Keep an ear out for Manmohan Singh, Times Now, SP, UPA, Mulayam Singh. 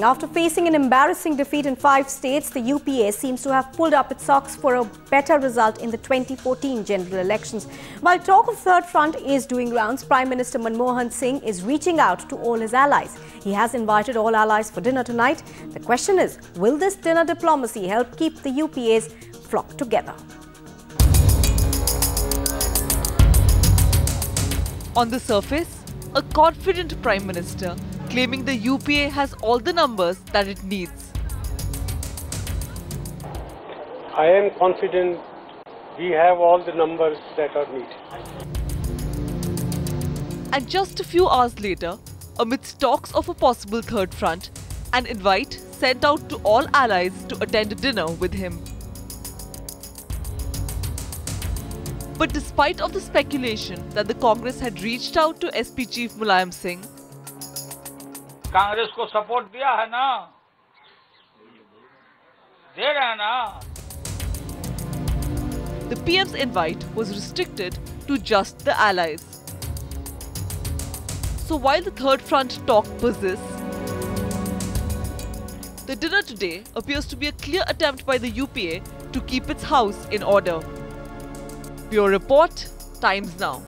After facing an embarrassing defeat in 5 states, the UPA seems to have pulled up its socks for a better result in the 2014 general elections. While talk of third front is doing rounds, Prime Minister Manmohan Singh is reaching out to all his allies. He has invited all allies for dinner tonight. The question is, will this dinner diplomacy help keep the UPA's flock together? On the surface, a confident Prime Minister claiming the UPA has all the numbers that it needs. I am confident we have all the numbers that are needed. And just a few hours later, amidst talks of a possible third front, an invite sent out to all allies to attend a dinner with him. But despite of the speculation that the Congress had reached out to SP Chief Mulayam Singh, Congress को support दिया है ना, दे रहा है ना। The PM's invite was restricted to just the allies. So while the third front talk persists, the dinner today appears to be a clear attempt by the UPA to keep its house in order. Bureau Report, Times Now.